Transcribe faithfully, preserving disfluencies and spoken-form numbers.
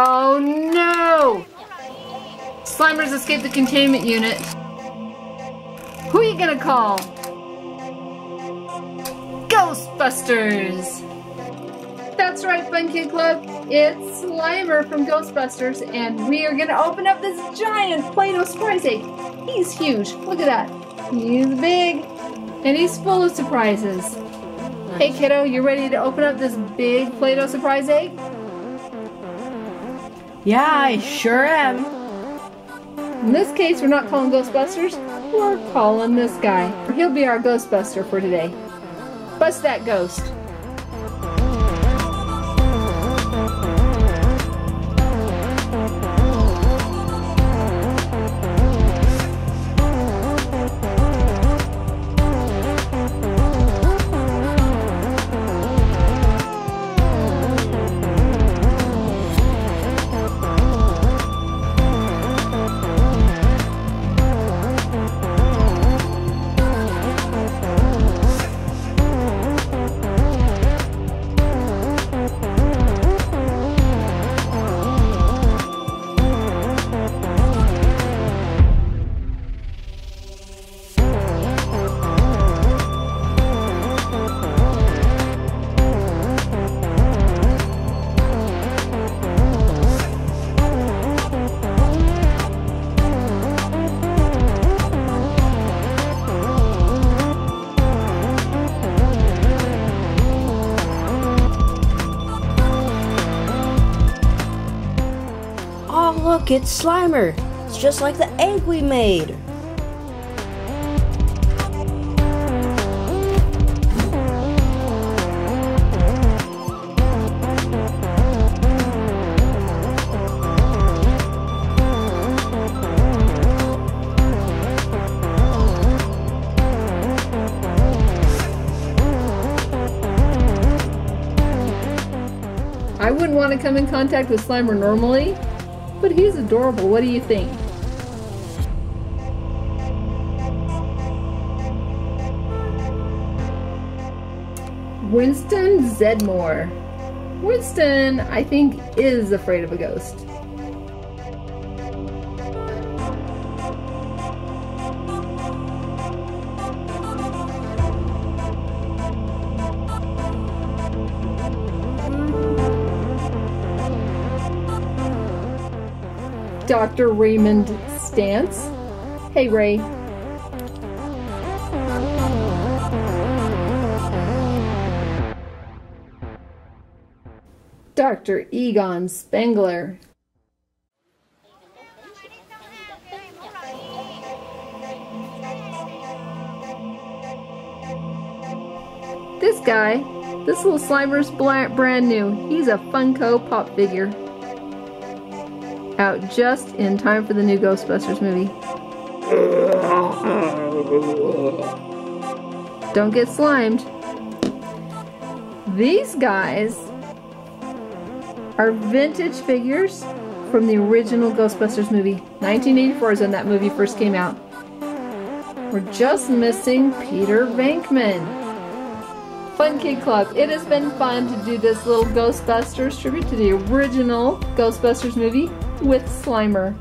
Oh no! Slimer's escaped the containment unit. Who are you gonna call? Ghostbusters! That's right, Fun Kid Club. It's Slimer from Ghostbusters, and we are gonna open up this giant Play-Doh surprise egg. He's huge. Look at that. He's big, and he's full of surprises. Hey kiddo, you ready to open up this big Play-Doh surprise egg? Yeah, I sure am. In this case, we're not calling Ghostbusters, we're calling this guy. He'll be our Ghostbuster for today. Bust that ghost. Look, it's Slimer. It's just like the egg we made. I wouldn't want to come in contact with Slimer normally, but he's adorable. What do you think? Winston Zeddemore. Winston, I think, is afraid of a ghost. Doctor Raymond Stantz. Hey, Ray. Doctor Egon Spengler. This guy, this little Slimer's brand new. He's a Funko Pop figure. Out just in time for the new Ghostbusters movie. Don't get slimed. These guys are vintage figures from the original Ghostbusters movie. nineteen eighty-four is when that movie first came out. We're just missing Peter Venkman. Fun Kid Club, it has been fun to do this little Ghostbusters tribute to the original Ghostbusters movie with Slimer.